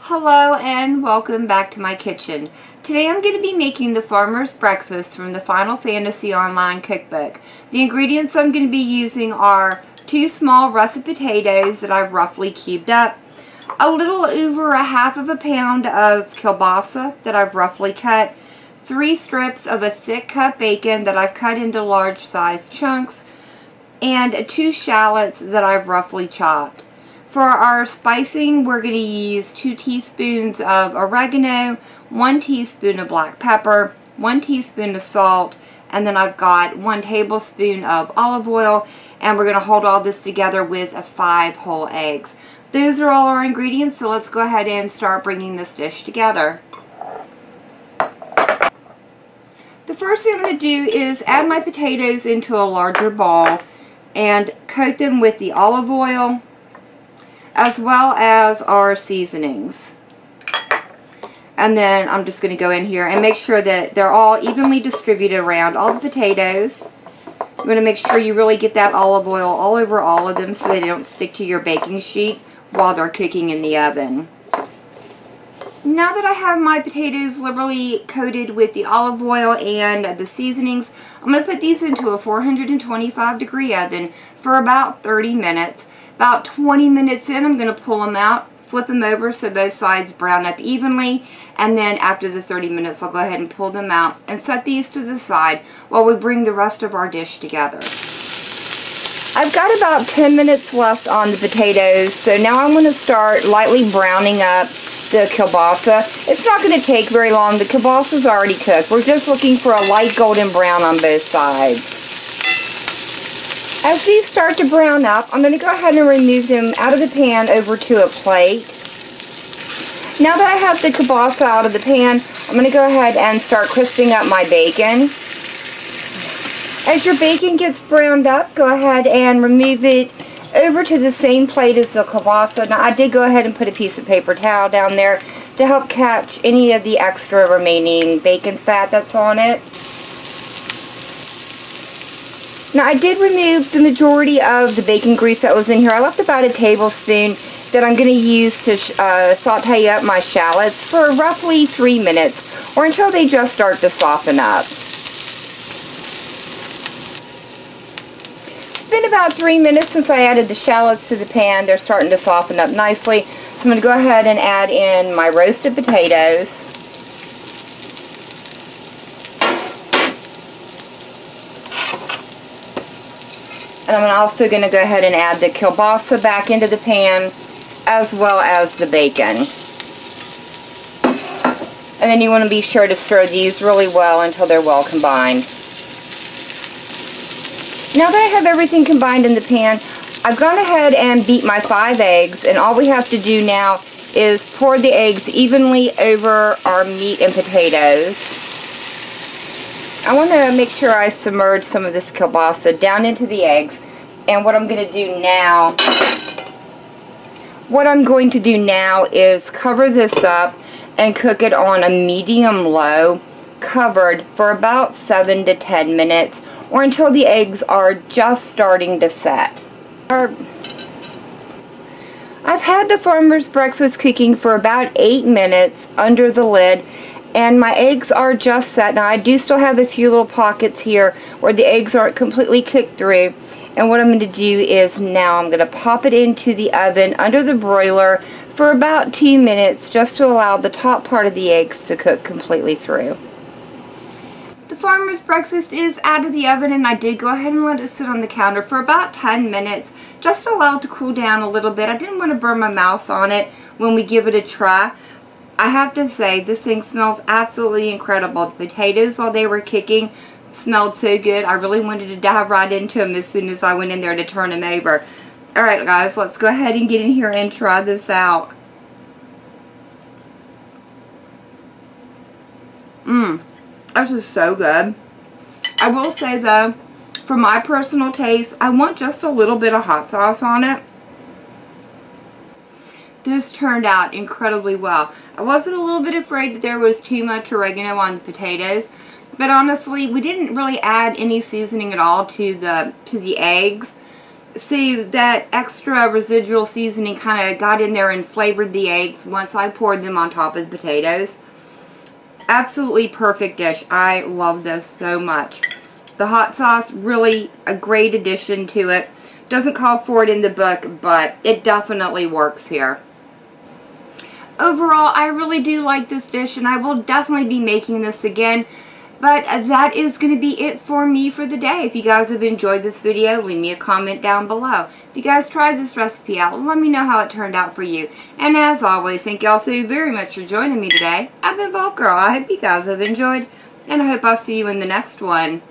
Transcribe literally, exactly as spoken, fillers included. Hello and welcome back to my kitchen. Today I'm going to be making the farmer's breakfast from the Final Fantasy Online cookbook. The ingredients I'm going to be using are two small russet potatoes that I've roughly cubed up, a little over a half of a pound of kielbasa that I've roughly cut, three strips of a thick cut bacon that I've cut into large size chunks, and two shallots that I've roughly chopped. For our spicing, we're going to use two teaspoons of oregano, one teaspoon of black pepper, one teaspoon of salt, and then I've got one tablespoon of olive oil, and we're going to hold all this together with five whole eggs. Those are all our ingredients, so let's go ahead and start bringing this dish together. The first thing I'm going to do is add my potatoes into a larger bowl and coat them with the olive oil, as well as our seasonings. And then I'm just going to go in here and make sure that they're all evenly distributed around all the potatoes. You want to make sure you really get that olive oil all over all of them so they don't stick to your baking sheet while they're cooking in the oven. Now that I have my potatoes liberally coated with the olive oil and the seasonings, I'm going to put these into a four hundred twenty-five degree oven for about thirty minutes. About twenty minutes in, I'm going to pull them out, flip them over so both sides brown up evenly, and then after the thirty minutes I'll go ahead and pull them out and set these to the side while we bring the rest of our dish together. I've got about ten minutes left on the potatoes, so now I'm going to start lightly browning up the kielbasa. It's not going to take very long. The kielbasa's already cooked. We're just looking for a light golden brown on both sides. As these start to brown up, I'm going to go ahead and remove them out of the pan over to a plate. Now that I have the kielbasa out of the pan, I'm going to go ahead and start crisping up my bacon. As your bacon gets browned up, go ahead and remove it over to the same plate as the kielbasa. Now I did go ahead and put a piece of paper towel down there to help catch any of the extra remaining bacon fat that's on it. Now I did remove the majority of the bacon grease that was in here. I left about a tablespoon that I'm going to use to uh, saute up my shallots for roughly three minutes or until they just start to soften up. It's been about three minutes since I added the shallots to the pan. They're starting to soften up nicely. So I'm going to go ahead and add in my roasted potatoes. And I'm also going to go ahead and add the kielbasa back into the pan, as well as the bacon. And then you want to be sure to stir these really well until they're well combined. Now that I have everything combined in the pan, I've gone ahead and beat my five eggs, and all we have to do now is pour the eggs evenly over our meat and potatoes. I want to make sure I submerge some of this kielbasa down into the eggs, and what I'm going to do now, what I'm going to do now is cover this up and cook it on a medium-low, covered for about seven to ten minutes, or until the eggs are just starting to set. I've had the farmer's breakfast cooking for about eight minutes under the lid, and my eggs are just set. Now I do still have a few little pockets here where the eggs aren't completely cooked through. And what I'm going to do is now I'm going to pop it into the oven under the broiler for about two minutes just to allow the top part of the eggs to cook completely through. The farmer's breakfast is out of the oven, and I did go ahead and let it sit on the counter for about ten minutes just to allow it to cool down a little bit. I didn't want to burn my mouth on it when we give it a try. I have to say, this thing smells absolutely incredible. The potatoes, while they were cooking, smelled so good. I really wanted to dive right into them as soon as I went in there to turn them over. Alright guys, let's go ahead and get in here and try this out. Mmm, this is so good. I will say though, for my personal taste, I want just a little bit of hot sauce on it. This turned out incredibly well. I wasn't a little bit afraid that there was too much oregano on the potatoes. But honestly, we didn't really add any seasoning at all to the to the eggs. So that extra residual seasoning kind of got in there and flavored the eggs once I poured them on top of the potatoes. Absolutely perfect dish. I love this so much. The hot sauce, really a great addition to it. Doesn't call for it in the book, but it definitely works here. Overall, I really do like this dish, and I will definitely be making this again. But that is going to be it for me for the day. If you guys have enjoyed this video, leave me a comment down below. If you guys tried this recipe out, let me know how it turned out for you. And as always, thank y'all so very much for joining me today. I've been Vault Girl. I hope you guys have enjoyed, and I hope I'll see you in the next one.